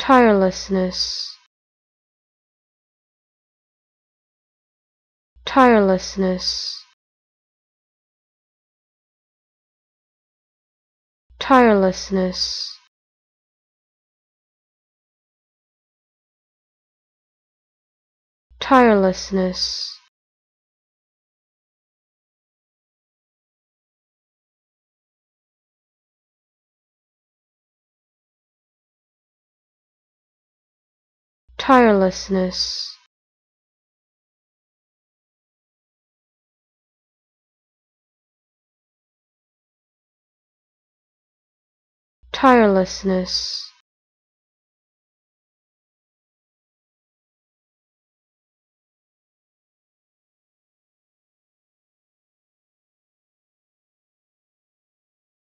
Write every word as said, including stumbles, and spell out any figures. tirelessness, tirelessness, tirelessness, tirelessness, tirelessness, tirelessness,